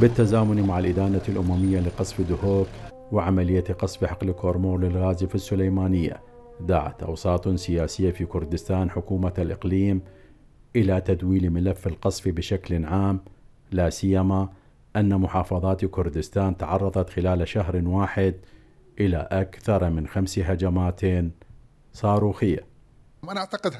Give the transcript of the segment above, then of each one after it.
بالتزامن مع الإدانة الأممية لقصف دهوك وعملية قصف حقل كورمور للغاز في السليمانية، دعت أوساط سياسية في كردستان حكومة الإقليم إلى تدويل ملف القصف بشكل عام، لا سيما أن محافظات كردستان تعرضت خلال شهر واحد إلى أكثر من 5 هجمات صاروخية. أنا أعتقد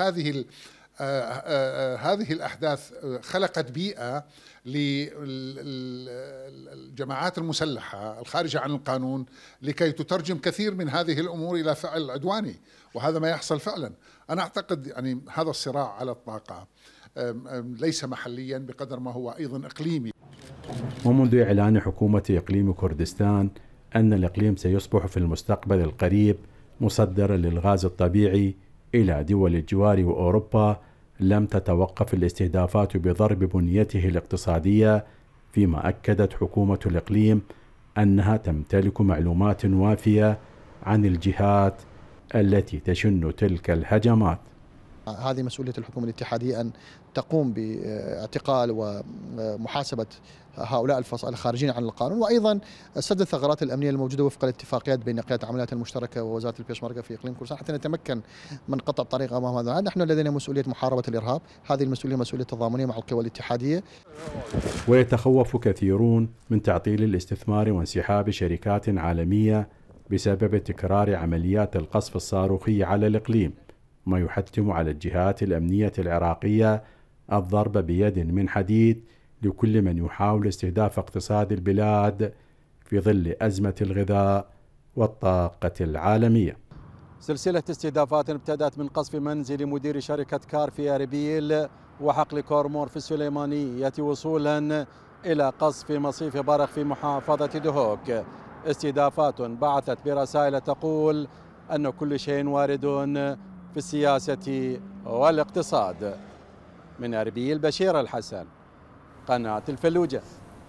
هذه الأحداث خلقت بيئة للجماعات المسلحة الخارجة عن القانون لكي تترجم كثير من هذه الأمور إلى فعل عدواني، وهذا ما يحصل فعلا. أنا أعتقد يعني هذا الصراع على الطاقة ليس محليا بقدر ما هو أيضا إقليمي. ومنذ إعلان حكومة إقليم كردستان أن الإقليم سيصبح في المستقبل القريب مصدرا للغاز الطبيعي إلى دول الجوار وأوروبا، لم تتوقف الاستهدافات بضرب بنيته الاقتصادية، فيما أكدت حكومة الإقليم أنها تمتلك معلومات وافية عن الجهات التي تشن تلك الهجمات. هذه مسؤولية الحكومة الاتحادية أن تقوم باعتقال ومحاسبة هؤلاء الخارجين عن القانون، وأيضا سد الثغرات الأمنية الموجودة وفق الاتفاقيات بين قيادة العمليات المشتركة ووزارة البيشمركة في إقليم كردستان حتى نتمكن من قطع الطريق أمام هذا. نحن لدينا مسؤولية محاربة الإرهاب، هذه المسؤولية مسؤولية تضامنية مع القوى الاتحادية. ويتخوف كثيرون من تعطيل الاستثمار وانسحاب شركات عالمية بسبب تكرار عمليات القصف الصاروخي على الإقليم، ما يحتم على الجهات الأمنية العراقية الضرب بيد من حديد لكل من يحاول استهداف اقتصاد البلاد في ظل أزمة الغذاء والطاقة العالمية. سلسلة استهدافات ابتدت من قصف منزل مدير شركة كار في أربيل وحقل كورمور في السليمانية وصولا إلى قصف مصيف بارخ في محافظة دهوك. استهدافات بعثت برسائل تقول أن كل شيء وارد في السياسة والاقتصاد. من أربيل البشير الحسن، قناة الفلوجة.